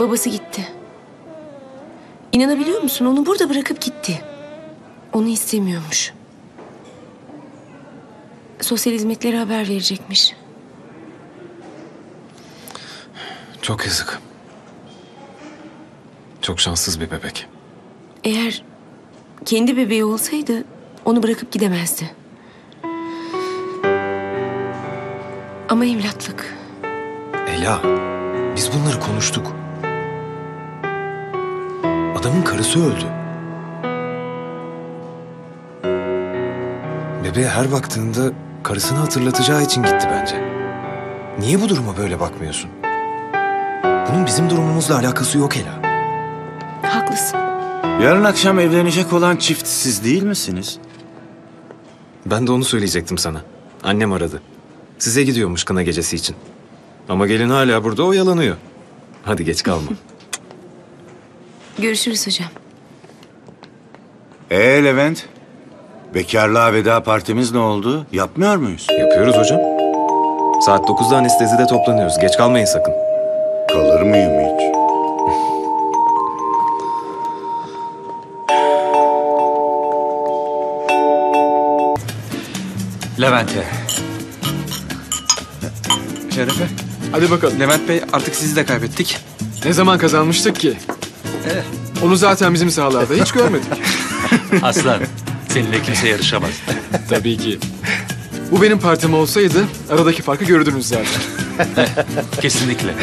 Babası gitti. İnanabiliyor musun? Onu burada bırakıp gitti. Onu istemiyormuş. Sosyal hizmetlere haber verecekmiş. Çok yazık. Çok şanssız bir bebek. Eğer kendi bebeği olsaydı onu bırakıp gidemezdi. Ama evlatlık. Ela, biz bunları konuştuk. Adamın karısı öldü. Bebeğe her baktığında karısını hatırlatacağı için gitti bence. Niye bu duruma böyle bakmıyorsun? Bunun bizim durumumuzla alakası yok Ela. Haklısın. Yarın akşam evlenecek olan çift siz değil misiniz? Ben de onu söyleyecektim sana. Annem aradı. Size gidiyormuş kına gecesi için. Ama gelin hala burada oyalanıyor. Hadi geç kalma. Görüşürüz hocam. Levent, bekarlığa veda partimiz ne oldu? Yapmıyor muyuz? Yapıyoruz hocam. Saat 9'da anestezide toplanıyoruz. Geç kalmayın sakın. Kalır mıyım hiç? Levent'e. Şerefe. Hadi bakalım. Levent Bey, artık sizi de kaybettik. Ne zaman kazanmıştık ki? Onu zaten bizim sahalarda hiç görmedik. Aslan, seninle kimse yarışamaz. Tabii ki. Bu benim partim olsaydı aradaki farkı görürdünüz zaten. Kesinlikle.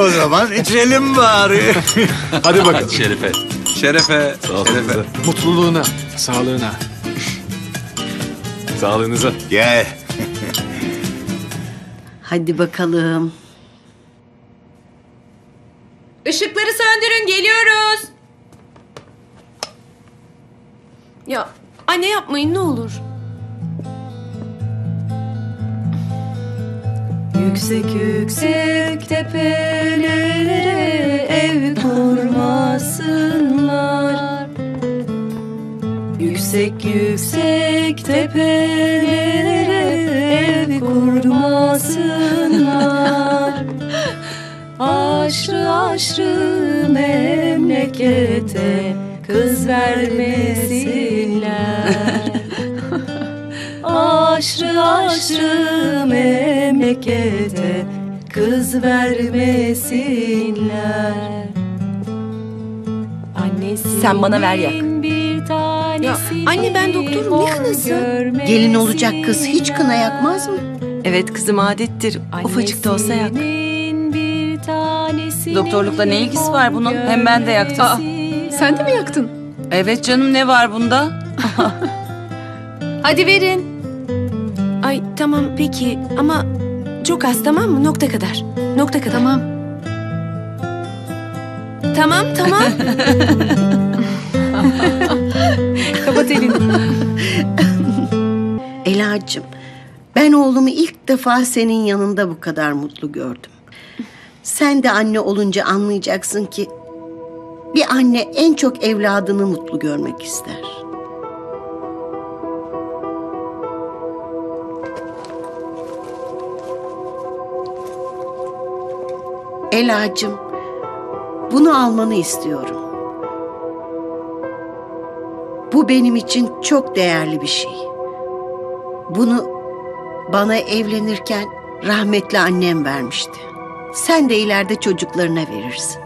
O zaman içelim bari. Hadi bakalım. Şerefe. Şerefe. Şerefe. Mutluluğuna, sağlığına. Sağlığınıza. Gel. Hadi bakalım. Işıkları söndürün, geliyoruz. Ya anne, yapmayın ne olur. Yüksek yüksek tepelere ev kurmasınlar. Yüksek yüksek tepelere ev kurmasınlar. Aşrı aşrı memlekete kız vermesinler. Aşrı aşrı memlekete kız vermesinler. Annesinin sen bana ver yak. Ya anne, ben doktorum, ne kınası? Gelin olacak kız hiç kına yakmaz mı? Evet kızım, adettir. Ufacık da olsa yak. Doktorlukla ne ilgisi var bunun? Hem ben de yaktım. Aa, sen de mi yaktın? Evet canım, ne var bunda? Hadi verin. Ay tamam peki, ama çok az, tamam mı? Nokta kadar. Nokta kadar. Tamam. Tamam tamam. Kapat elini. Ela'cığım, ben oğlumu ilk defa senin yanında bu kadar mutlu gördüm. Sen de anne olunca anlayacaksın ki bir anne en çok evladını mutlu görmek ister. Ela'cığım, bunu almanı istiyorum. Bu benim için çok değerli bir şey. Bunu bana evlenirken rahmetli annem vermişti. Sen de ileride çocuklarına verirsin.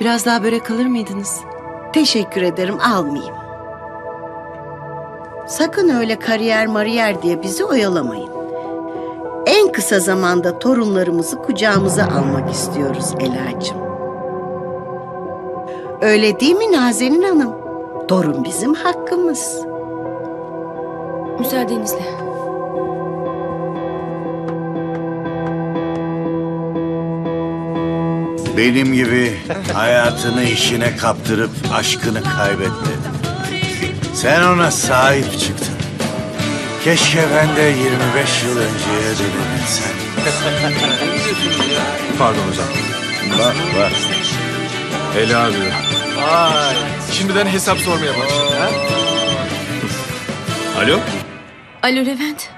Biraz daha börek alır mıydınız? Teşekkür ederim, almayayım. Sakın öyle kariyer mariyer diye bizi oyalamayın. En kısa zamanda torunlarımızı kucağımıza almak istiyoruz Ela'cığım. Öyle değil mi Nazenin Hanım? Torun bizim hakkımız. Müsaadenizle. Benim gibi hayatını işine kaptırıp aşkını kaybetmedin. Sen ona sahip çıktın. Keşke ben de 25 yıl önceye dönebilsem. Pardon hocam. Bak bak. Ela abi. Vay. Şimdiden hesap sormaya başladı. Alo? Alo Levent.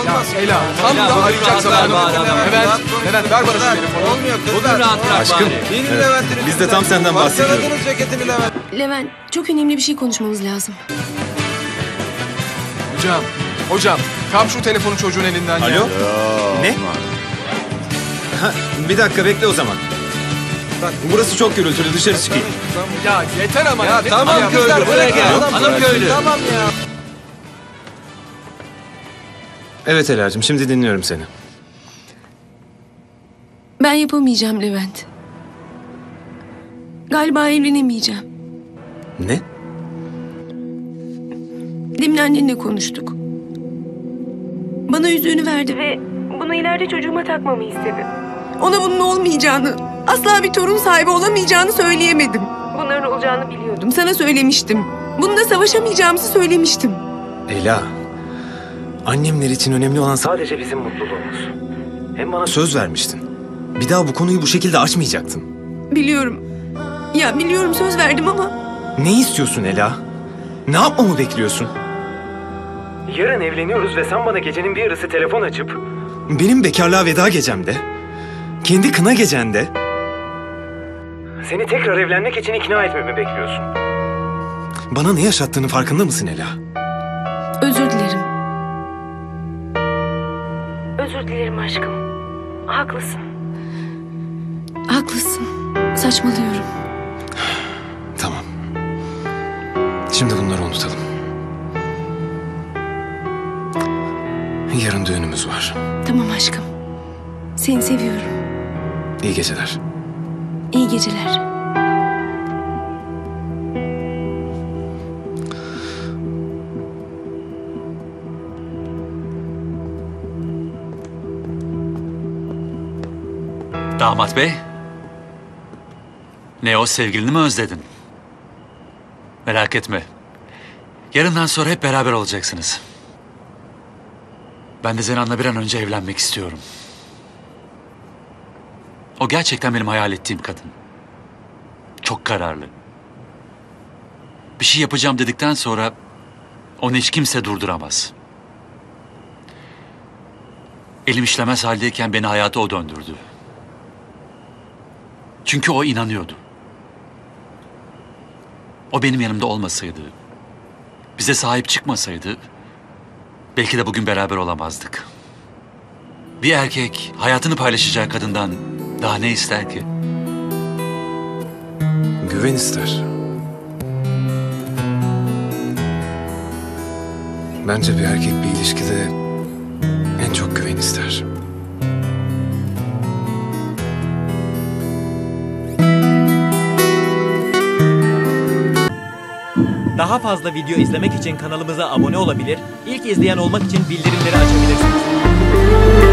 Olmaz Ela. Tam da arayacak zamanı. Levent ver bana şu telefonu. Olmuyor kızlar. Aşkım. Biz de tam senden bahsediyoruz. Levent çok önemli bir şey konuşmamız lazım. Hocam. Kap şu telefonu çocuğun elinden. Alo. Ya. Ne? Bir dakika bekle o zaman. Burası çok gürültülü, dışarı çıkayım. Ya yeter ama. Ya tamam köylü buraya gel. Hanım köylü. Tamam ya. Evet Ela'cığım, şimdi dinliyorum seni. Ben yapamayacağım Levent. Galiba evlenemeyeceğim. Ne? Demin annenle konuştuk. Bana yüzüğünü verdi ve bunu ileride çocuğuma takmamı istedi. Ona bunun olmayacağını, asla bir torun sahibi olamayacağını söyleyemedim. Bunların olacağını biliyordum. Sana söylemiştim. Bununla savaşamayacağımızı söylemiştim. Ela, annemler için önemli olan sadece bizim mutluluğumuz. Hem bana söz vermiştin. Bir daha bu konuyu bu şekilde açmayacaktın. Biliyorum. Ya biliyorum, söz verdim ama... Ne istiyorsun Ela? Ne yapmamı bekliyorsun? Yarın evleniyoruz ve sen bana gecenin bir yarısı telefon açıp... Benim bekarlığa veda gecemde, kendi kına gecende... Seni tekrar evlenmek için ikna etmemi bekliyorsun. Bana ne yaşattığının farkında mısın Ela? Özür dilerim. Özür dilerim aşkım. Haklısın. Haklısın. Saçmalıyorum. Tamam. Şimdi bunları unutalım. Yarın düğünümüz var. Tamam aşkım. Seni seviyorum. İyi geceler. İyi geceler. Damat bey. Ne o, sevgilini mi özledin? Merak etme. Yarından sonra hep beraber olacaksınız. Ben de Zenan'la bir an önce evlenmek istiyorum. O gerçekten benim hayal ettiğim kadın. Çok kararlı. Bir şey yapacağım dedikten sonra onu hiç kimse durduramaz. Elim işlemez haldeyken beni hayata o döndürdü. Çünkü o inanıyordu. O benim yanımda olmasaydı, bize sahip çıkmasaydı... Belki de bugün beraber olamazdık. Bir erkek hayatını paylaşacağı kadından daha ne ister ki? Güven ister. Bence bir erkek bir ilişkide en çok güven ister. Daha fazla video izlemek için kanalımıza abone olabilir, ilk izleyen olmak için bildirimleri açabilirsiniz.